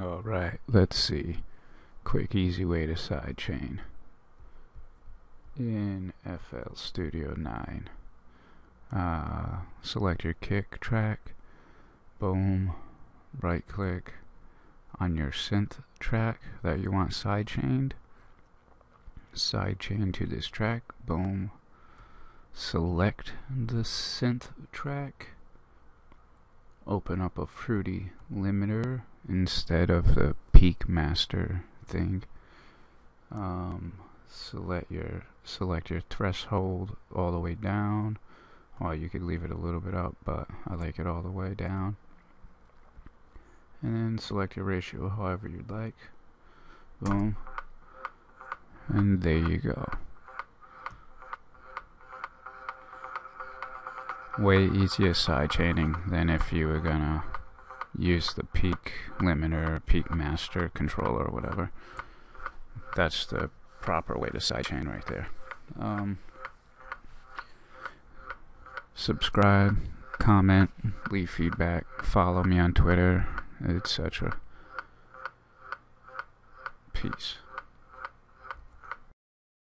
Alright, let's see. Quick, easy way to sidechain. In FL Studio 9. Select your kick track. Boom. Right click on your synth track that you want sidechained. Sidechain to this track. Boom. Select the synth track. Open up a Fruity limiter instead of the Peak Master thing. Select your threshold all the way down, or you could leave it a little bit up, but I like it all the way down. And then select your ratio however you'd like. Boom. And there you go. Way easier sidechaining than if you were gonna use the Peak Limiter, Peak Master controller or whatever. That's the proper way to sidechain right there. Subscribe, comment, leave feedback, follow me on Twitter, etc. Peace.